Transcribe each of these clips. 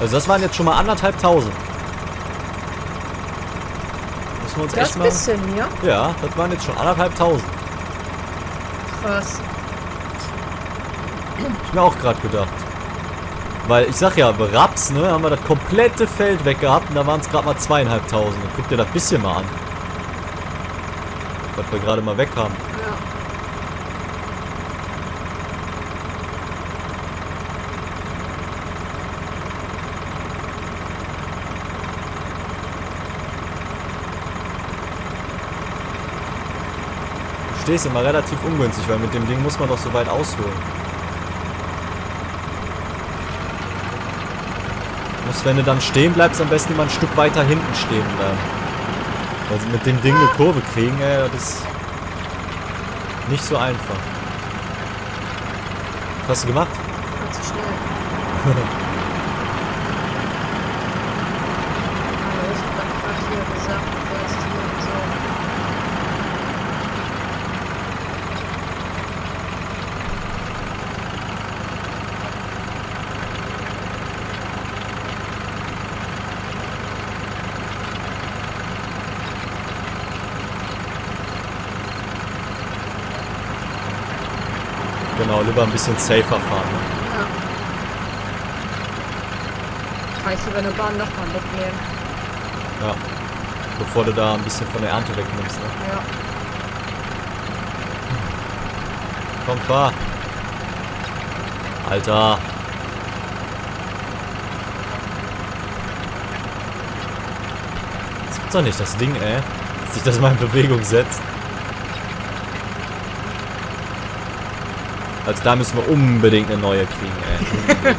Also das waren jetzt schon mal 1500. Müssen wir uns das echt mal... Das bisschen hier? Ja, das waren jetzt schon 1500. Krass. Ich mir auch gerade gedacht. Weil ich sag ja, bei Raps, ne, haben wir das komplette Feld weggehabt und da waren es gerade mal 2500. Guck dir das bisschen mal an. Was wir gerade mal weg haben. Ja. Ich verstehe es immer relativ ungünstig, weil mit dem Ding muss man doch so weit ausholen. Muss, wenn du dann stehen bleibst, am besten immer ein Stück weiter hinten stehen bleiben. Weil sie mit dem Ding eine Kurve kriegen, ey, das ist nicht so einfach. Was hast du gemacht? Zu schnell. Genau, lieber ein bisschen safer fahren. Ne? Ja. Kann ich lieber eine Bahn nochmal mitnehmen. Ja. Bevor du da ein bisschen von der Ernte wegnimmst, ne? Ja. Komm, fahr. Alter. Das gibt's doch nicht, das Ding, ey. Dass sich das mal in Bewegung setzt. Also da müssen wir unbedingt eine neue kriegen, ey.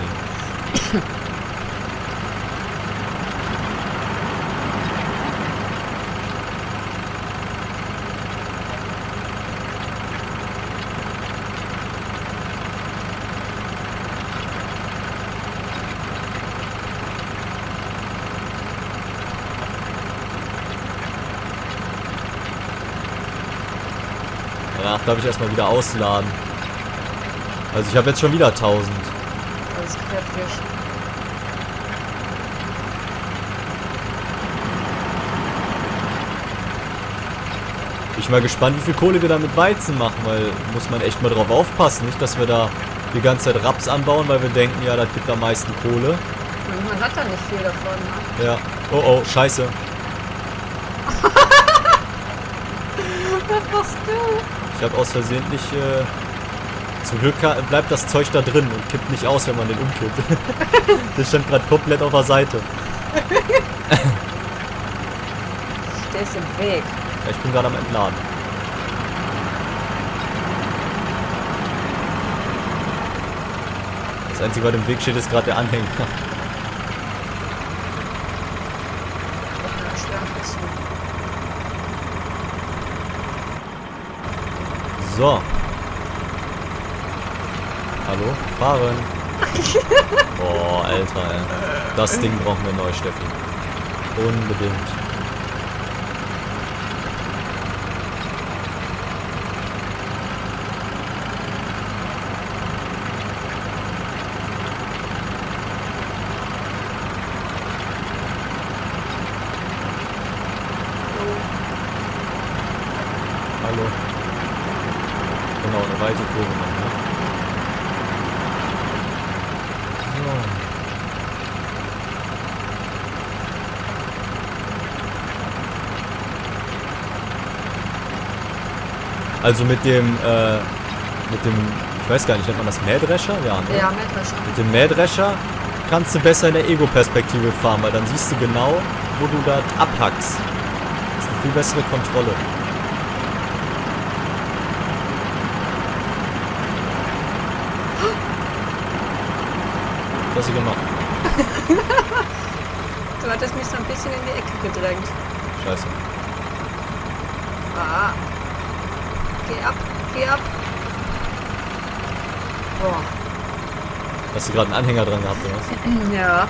Danach darf ich erstmal wieder ausladen. Also ich habe jetzt schon wieder 1000. Das ist kräftig. Ich bin mal gespannt, wie viel Kohle wir da mit Weizen machen, weil muss man echt mal drauf aufpassen, nicht, dass wir da die ganze Zeit Raps anbauen, weil wir denken, ja, das gibt am meisten Kohle. Man hat da nicht viel davon, ne? Ja. Oh, scheiße. Was machst du? Ich habe aus Versehen nicht... Zum Glück bleibt das Zeug da drin und kippt nicht aus, wenn man den umkippt. Das stand gerade komplett auf der Seite. Der ist im Weg. Ja, ich bin gerade am Entladen. Das Einzige, was im Weg steht, ist gerade der Anhänger. So. Hallo? Fahren! Boah, Alter, ey. Das Ding brauchen wir neu, Steffi. Unbedingt. Hallo. Genau, eine weite Kurve machen, ne? Also mit dem, ich weiß gar nicht, nennt man das Mähdrescher? Ja, ne? Ja, Mähdrescher. Mit dem Mähdrescher kannst du besser in der Ego-Perspektive fahren, weil dann siehst du genau, wo du da abhackst. Das ist eine viel bessere Kontrolle. Was hast du gemacht? Du hattest mich so ein bisschen in die Ecke gedrängt. Scheiße. Ah. Geh ab, geh ab. Boah. Hast du gerade einen Anhänger dran gehabt, oder was? Ja.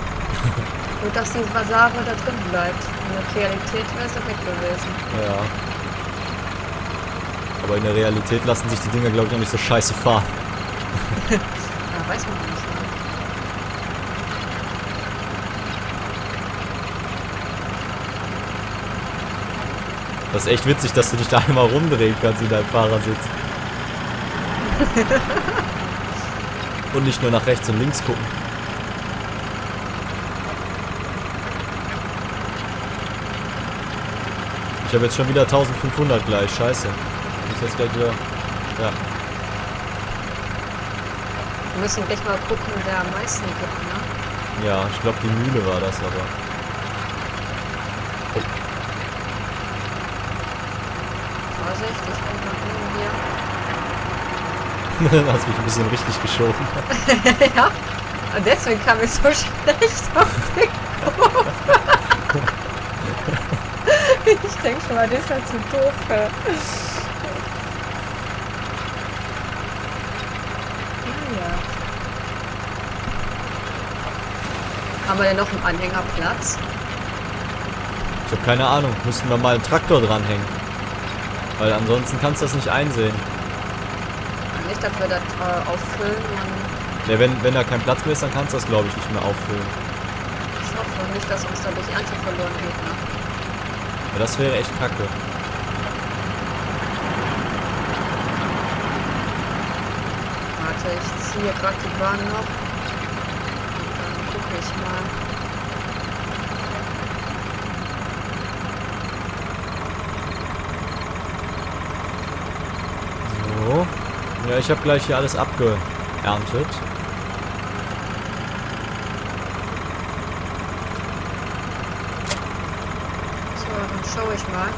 Nur, dass die Vasare da drin bleibt. In der Realität wäre es doch weg gewesen. Ja. Aber in der Realität lassen sich die Dinger, glaube ich, auch nicht so scheiße fahren. Ja, weiß man nicht. Ne? Das ist echt witzig, dass du dich da einmal rumdrehen kannst in deinem Fahrersitz. Und nicht nur nach rechts und links gucken. Ich habe jetzt schon wieder 1500 gleich, scheiße. Ich muss jetzt gleich wieder... Ja. Wir müssen gleich mal gucken, wer am meisten guckt, ne? Ja, ich glaube die Mühle war das, aber... Oh. Vorsicht, ich bin mal hier. Du hast mich ein bisschen richtig geschoben. Ja, und deswegen kam ich so schlecht auf den Kopf. Ich denke schon mal, das ist halt zu doof. Ja. Haben wir denn noch einen Anhängerplatz? Ich habe keine Ahnung. Müssten wir mal einen Traktor dranhängen. Weil ansonsten kannst du das nicht einsehen. Nicht, dass wir das auffüllen. Ja, wenn da kein Platz mehr ist, dann kannst du das, glaube ich, nicht mehr auffüllen. Ich hoffe nicht, dass uns dadurch Ernte verloren geht, ne? Ja, das wäre echt kacke. Warte, ich ziehe gerade die Bahn noch. Dann gucke ich mal. So. Ja, ich habe gleich hier alles abgeerntet. Schaue ich mal.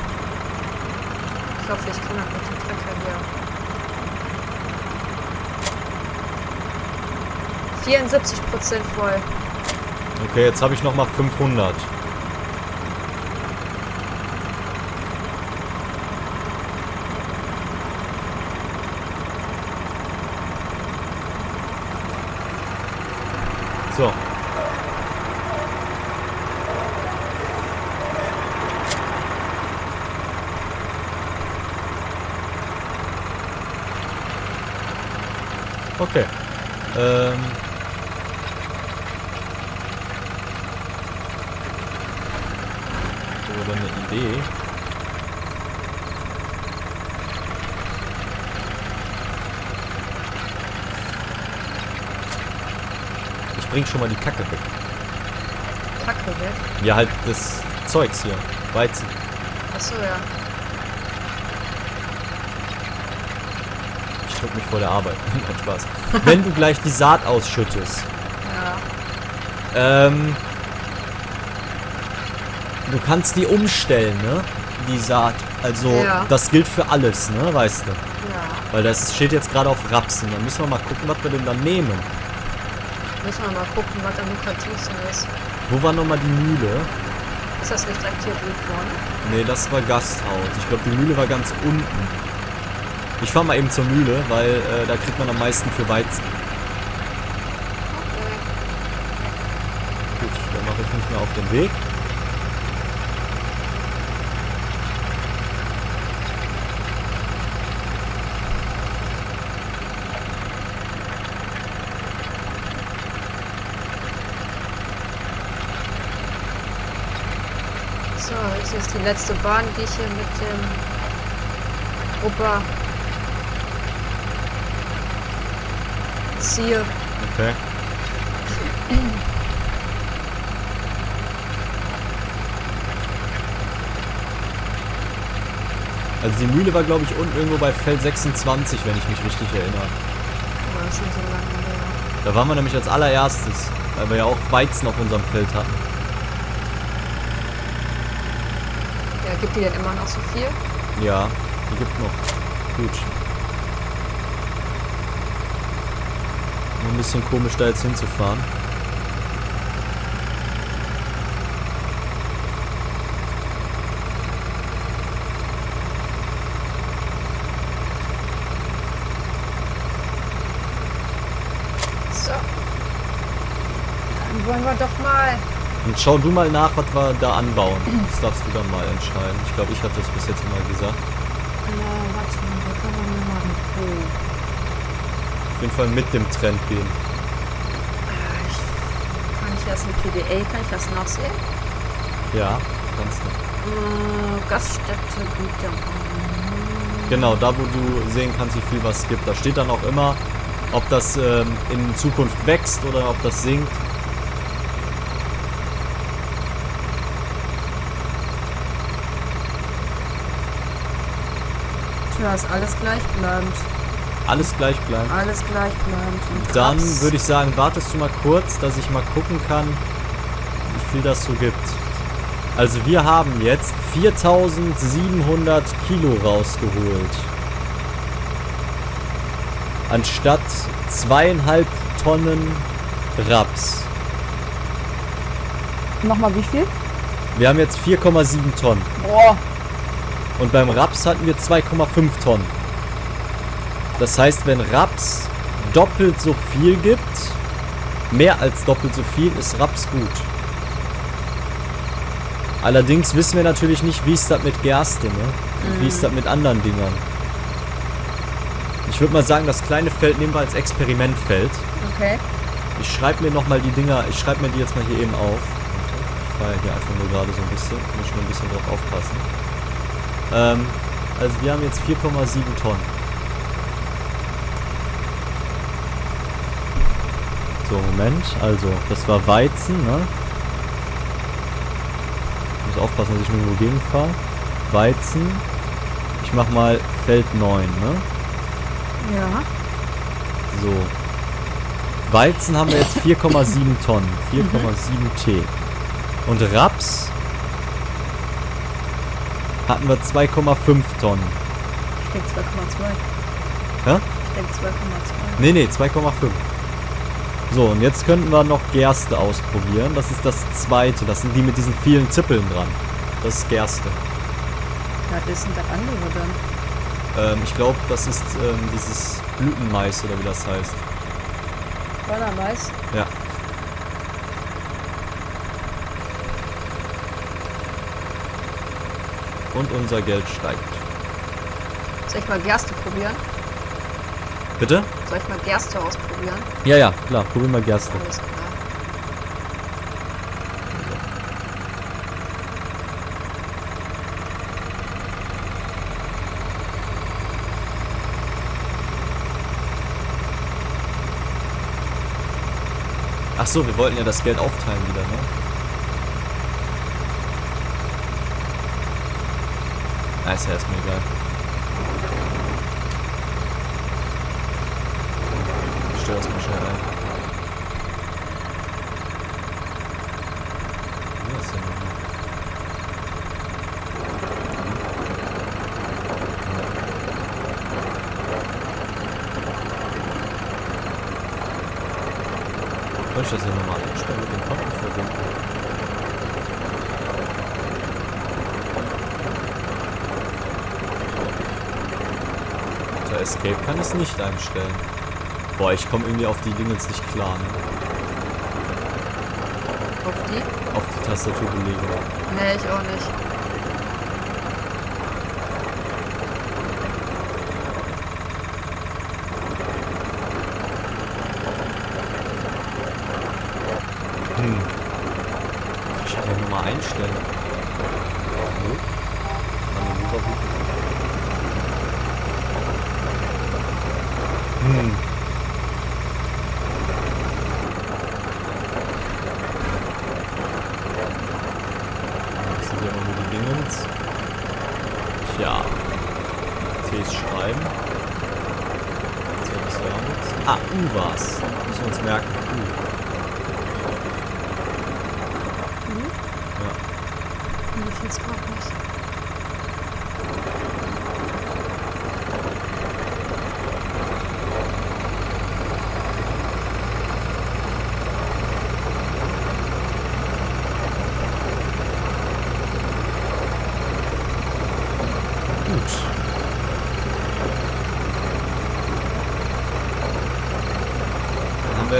Ich hoffe, ich kann auch mit dem Trecker hier. 74% voll. Okay, jetzt habe ich nochmal 500. So. Okay. Oder eine Idee. Ich bring schon mal die Kacke weg. Kacke weg? Ja, halt das Zeugs hier. Weizen. Achso, ja. Tut mich vor der Arbeit. Kein Spaß. Wenn du gleich die Saat ausschüttest. Ja. Du kannst die umstellen, ne? Die Saat. Also, ja, das gilt für alles, ne? Weißt du? Ja. Weil das steht jetzt gerade auf Rapsen. Dann müssen wir mal gucken, was wir denn dann nehmen. Müssen wir mal gucken, was am lukrativsten ist. Wo war nochmal die Mühle? Ist das nicht direkt hier vorne? Ne, das war Gasthaus. Ich glaube, die Mühle war ganz unten. Ich fahre mal eben zur Mühle, weil da kriegt man am meisten für Weizen. Okay. Gut, dann mache ich mich mal auf den Weg. So, jetzt ist die letzte Bahn, die ich hier mit dem Opa ziehe. Okay. Also die Mühle war, glaube ich, unten irgendwo bei Feld 26, wenn ich mich richtig erinnere. War schon so lange her. Da waren wir nämlich als allererstes, weil wir ja auch Weizen auf unserem Feld hatten. Ja, gibt die denn immer noch so viel? Ja, die gibt noch. Gut. Ein bisschen komisch da jetzt hinzufahren. So. Dann wollen wir doch mal. Und schau du mal nach, was wir da anbauen. Das darfst du dann mal entscheiden. Ich glaube, ich hatte das bis jetzt immer gesagt. Warte mal, da kann man nur mal mit Pro. Auf jeden Fall mit dem Trend gehen. Kann ich das in PDA, kann ich das nachsehen? Ja, ansonsten? Gaststätte, Güterbahnhof. Genau, da wo du sehen kannst, wie viel was es gibt. Da steht dann auch immer, ob das in Zukunft wächst oder ob das sinkt. Tja, ist alles gleichbleibend. Alles gleich bleiben. Alles gleich bleiben. Dann würde ich sagen, wartest du mal kurz, dass ich mal gucken kann, wie viel das so gibt. Also wir haben jetzt 4700 Kilo rausgeholt. Anstatt 2,5 Tonnen Raps. Nochmal wie viel? Wir haben jetzt 4,7 Tonnen. Boah. Und beim Raps hatten wir 2,5 Tonnen. Das heißt, wenn Raps doppelt so viel gibt, mehr als doppelt so viel, ist Raps gut. Allerdings wissen wir natürlich nicht, wie ist das mit Gerste, ne? Und wie ist das mit anderen Dingern. Ich würde mal sagen, das kleine Feld nehmen wir als Experimentfeld. Okay. Ich schreibe mir nochmal die Dinger, ich schreibe mir die jetzt mal hier eben auf. Ich fahre hier einfach nur gerade so ein bisschen, muss schon ein bisschen drauf aufpassen. Also wir haben jetzt 4,7 Tonnen. So, Moment, also, das war Weizen, ne? Ich muss aufpassen, dass ich nirgendwo gegenfahre. Weizen. Ich mach mal Feld 9, ne? Ja. So. Weizen haben wir jetzt 4,7 Tonnen. 4,7 T. Und Raps hatten wir 2,5 Tonnen. Ich denke 2,2. Ja? Ich denke 2,2. Nee, nee, 2,5. So, und jetzt könnten wir noch Gerste ausprobieren. Das ist das zweite. Das sind die mit diesen vielen Zippeln dran. Das ist Gerste. Ja, das sind das andere dann. Ich glaube, das ist dieses Blütenmais oder wie das heißt. Böllermais? Ja. Und unser Geld steigt. Soll ich mal Gerste probieren? Bitte? Soll ich mal Gerste ausprobieren? Ja, ja, klar. Probier mal Gerste. Alles klar. Ach so, wir wollten ja das Geld aufteilen wieder, ne? Na, ist ja erstmal egal. Das mal schnell ein. Hier ist ja noch. Kann ich das hier nochmal einstellen mit dem Kopf verbinden? Unter Escape kann ich es nicht einstellen. Boah, ich komme irgendwie auf die Dinge jetzt nicht klar, ne? Auf die? Auf die Tastaturbelegung. Nee, ich auch nicht. Ich kann ja nur mal einstellen. Nö. Dann rüber. Ja, T's schreiben. Ah, U war's. Müssen wir uns merken. U. Mhm. Ja. Nee, ich jetzt grad nicht.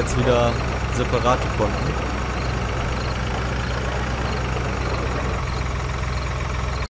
Jetzt wieder separate Konten.